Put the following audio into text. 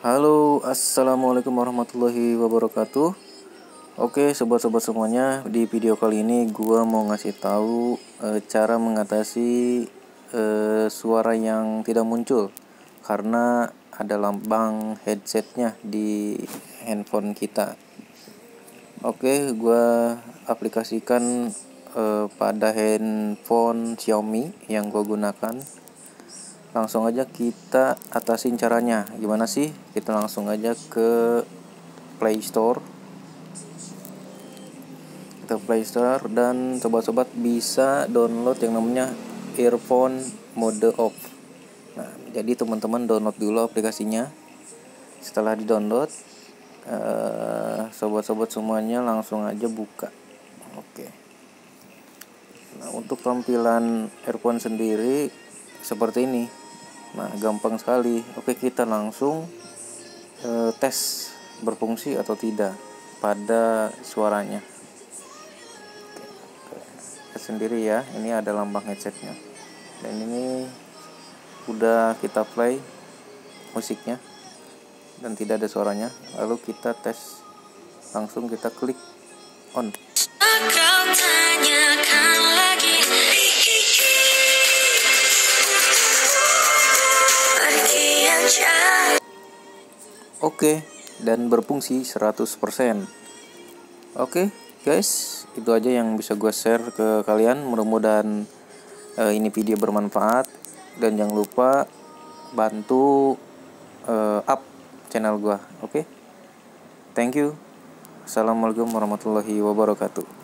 Halo, assalamualaikum warahmatullahi wabarakatuh. Oke, sobat-sobat semuanya, di video kali ini gua mau ngasih tahu cara mengatasi suara yang tidak muncul karena ada lambang headsetnya di handphone kita. Oke, gua aplikasikan pada handphone Xiaomi yang gua gunakan. Langsung aja kita atasin caranya. Gimana sih? Kita langsung aja ke Play Store. Kita Play Store dan sobat-sobat bisa download yang namanya earphone mode off. Nah, jadi teman-teman download dulu aplikasinya. Setelah di-download, sobat-sobat semuanya langsung aja buka. Oke. Nah, untuk tampilan earphone sendiri seperti ini. Nah, gampang sekali. Oke, kita langsung tes berfungsi atau tidak pada suaranya. Oke, sendiri ya, ini ada lambang headsetnya. Dan ini udah kita play musiknya dan tidak ada suaranya. Lalu kita tes, langsung kita klik on. Oke, dan berfungsi 100%. Oke, guys, itu aja yang bisa gue share ke kalian. Mudah-mudahan ini video bermanfaat, dan jangan lupa bantu up channel gue. Oke, thank you. Assalamualaikum warahmatullahi wabarakatuh.